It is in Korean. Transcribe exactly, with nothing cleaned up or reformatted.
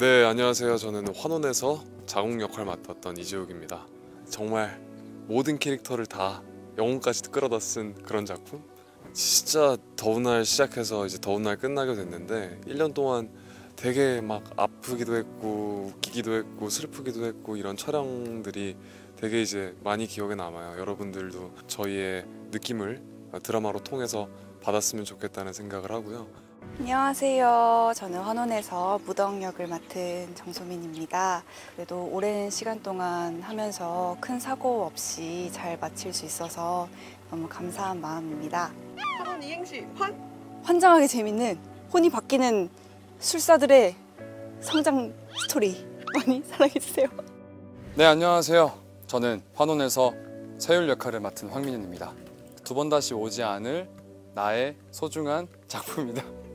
네, 안녕하세요. 저는 환혼에서 자국 역할 맡았던 이지욱입니다. 정말 모든 캐릭터를 다 영혼까지 끌어다 쓴 그런 작품? 진짜 더운 날 시작해서 이제 더운 날 끝나게 됐는데 일 년 동안 되게 막 아프기도 했고 웃기기도 했고 슬프기도 했고 이런 촬영들이 되게 이제 많이 기억에 남아요. 여러분들도 저희의 느낌을 드라마로 통해서 받았으면 좋겠다는 생각을 하고요. 안녕하세요. 저는 환혼에서 무덕 역을 맡은 정소민입니다. 그래도 오랜 시간 동안 하면서 큰 사고 없이 잘 마칠 수 있어서 너무 감사한 마음입니다. 환혼 이행시 환! 환장하게 재밌는 혼이 바뀌는 술사들의 성장 스토리 많이 사랑해주세요. 네, 안녕하세요. 저는 환혼에서 세율 역할을 맡은 황민현입니다. 두 번 다시 오지 않을 나의 소중한 작품이다.